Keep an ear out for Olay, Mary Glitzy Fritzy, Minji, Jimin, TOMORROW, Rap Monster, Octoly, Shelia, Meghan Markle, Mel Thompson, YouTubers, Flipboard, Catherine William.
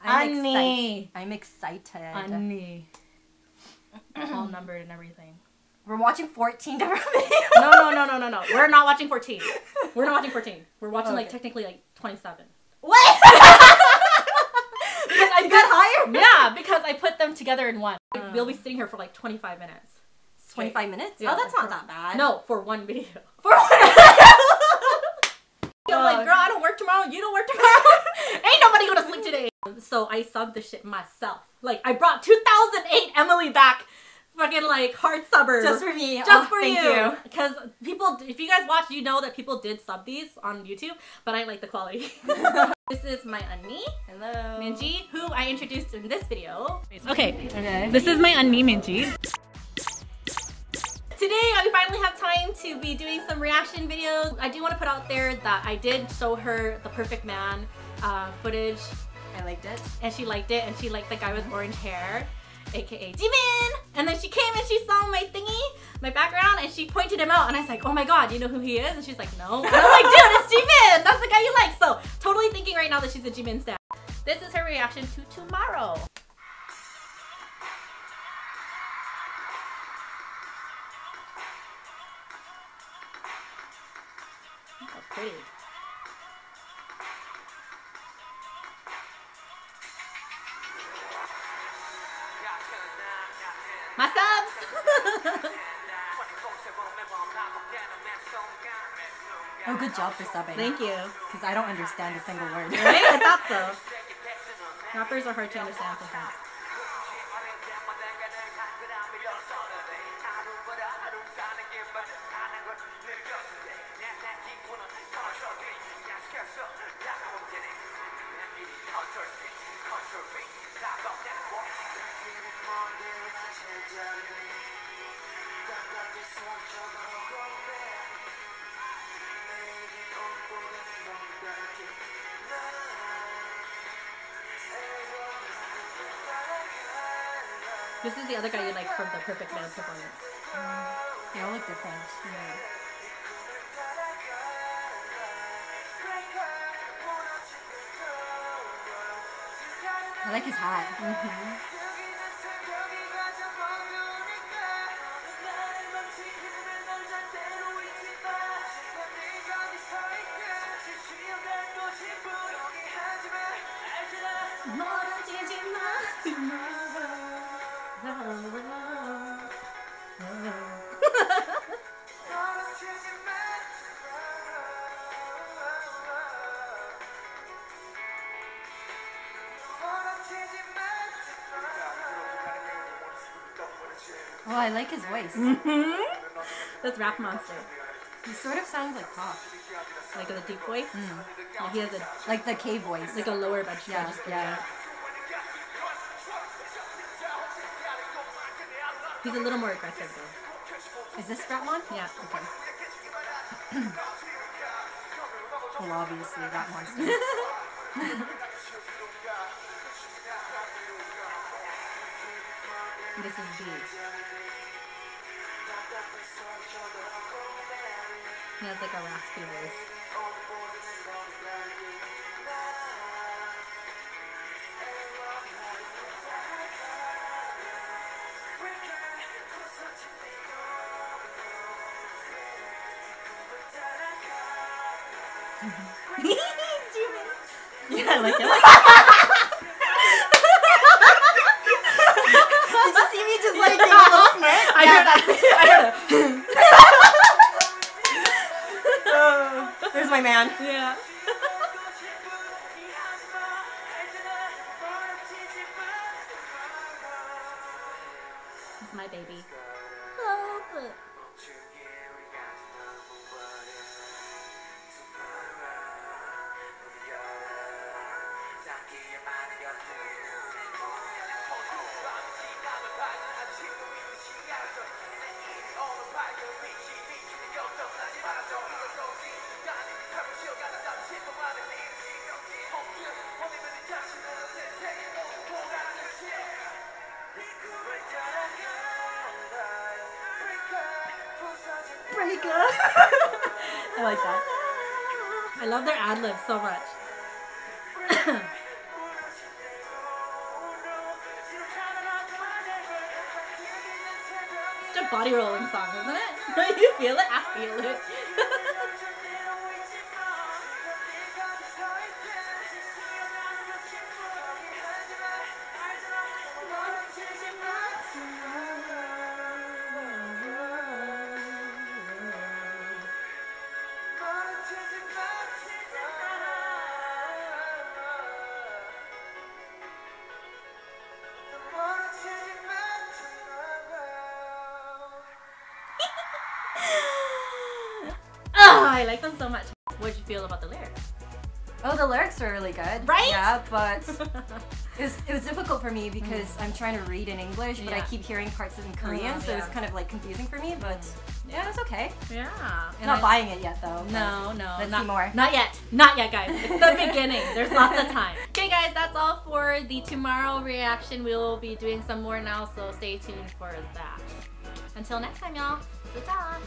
I'm excited. Annie. All numbered and everything. We're watching 14 different videos. No. We're not watching 14. We're not watching 14. We're watching like technically like 27. What? I got higher? Yeah, because I put them together in one. We'll be sitting here for like 25 minutes. 25 minutes? Yeah, oh, that's like not that bad. No, for one video. For one video? I'm like, girl, I don't work tomorrow. You don't work tomorrow. Ain't nobody gonna sleep today. So I subbed the shit myself. Like, I brought 2008 Emily back. Fucking like hard suburbs. Just for me. Just for you. Because people, if you guys watch, you know that people did sub these on YouTube, but I like the quality. This is my Annie. Hello. Minji, who I introduced in this video. Okay. This is my Annie Minji. Today, I finally have time to be doing some reaction videos. I do want to put out there that I did show her the Perfect Man footage. I liked it. And she liked it, and she liked the guy with orange hair, aka Jimin. And then she came and she saw my thingy, my background, and she pointed him out, and I was like, oh my god, you know who he is? And she's like, no. And I'm like, dude, it's Jimin! That's the guy you like! So, totally thinking right now that she's a Jimin stan. This is her reaction to Tomorrow. Oh, pretty. My subs! Oh, good job for subbing. Thank you. Because I don't understand a single word. Right? I thought so. Rappers are hard to understand sometimes. This is the other guy you like from the Perfect Man performance. They all look different. Yeah. I like his hat. Mm-hmm. Oh, I like his voice. That's Rap Monster. He sort of sounds like pop. Like the deep voice? Mm. Yeah, he has a... Like the K voice. Like a lower bench. Yeah. He's a little more aggressive though. Is this Rap Mon? Yeah. Okay. Well, obviously Rap Monster. This is B. He has like a raspy voice. Yeah, I like it. There's my man. Yeah. It's my baby. Oh, look. Breaker. I like that. I love their ad-libs so much. body rolling song, isn't it? Don't you feel it? I feel it. I like them so much. What did you feel about the lyrics? Oh, the lyrics were really good. Right? Yeah, but it was difficult for me because I'm trying to read in English, but I keep hearing parts in Korean, so it's kind of like confusing for me, but yeah, it's okay. Yeah. And not buying it yet, though. No, no. Let's see more. Not yet. Not yet, guys. It's the beginning. There's lots of time. Okay, guys, that's all for the tomorrow reaction. We will be doing some more now, so stay tuned for that. Until next time, y'all. Ta-ta.